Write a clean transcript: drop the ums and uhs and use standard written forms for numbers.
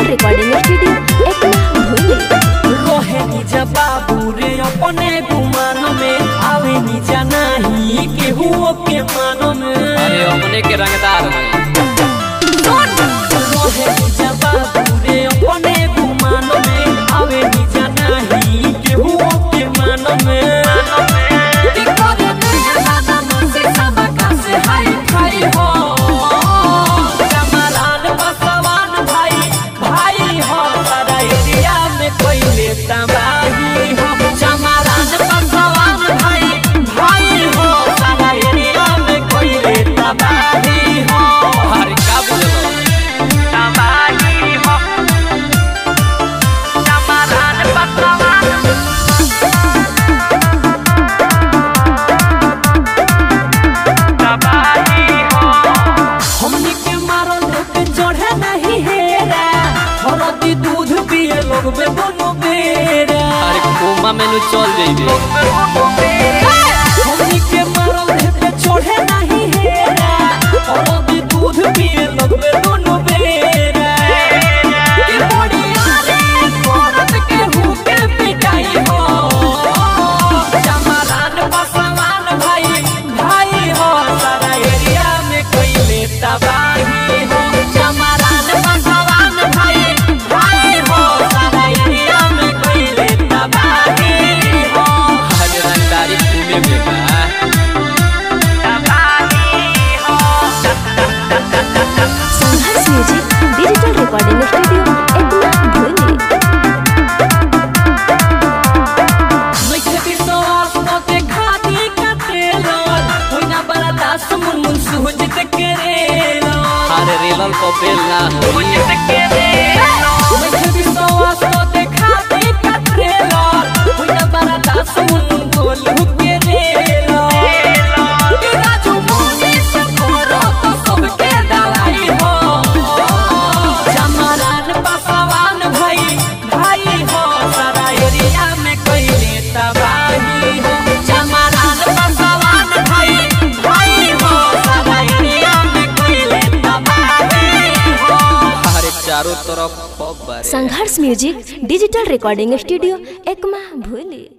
Digital recording studio एकना भुंगी। कहे निजा बाबू रे अपने गुमान में आवे निजा नहीं केहू के मान में। अरे अपने के रंगदार कहे निजा बाबू रे अपने गुमान में आवे निजा नहीं केहू के मान में। मैनू चल जाइए हमनी के मारो पे छोड़े नहीं है और भी दूध पिए लगबे दोनों बेरा के बड़ी रे औरत के हुके पिटाई हो जमादान बसवान भाई भाई हो सारा एरिया में कोई नेता बाही हो जमादान बसवान भाई भाई हो सारा एरिया में कोई नेता बाही। संगीत म्यूजिक डिजिटल रिकॉर्डिंग स्टूडियो एकना भुंगी। मुझे भी सोच मते खाती का तेलर होना बड़ा दास मुनमुन सूझ तक रेला अरे रेलन को बेलना सूझ तक रेला मुझे भी सोच मते खाती का तेलर होना बड़ा दास मुनमुन बोल Sangharsh music digital recording studio एकना भुंगी।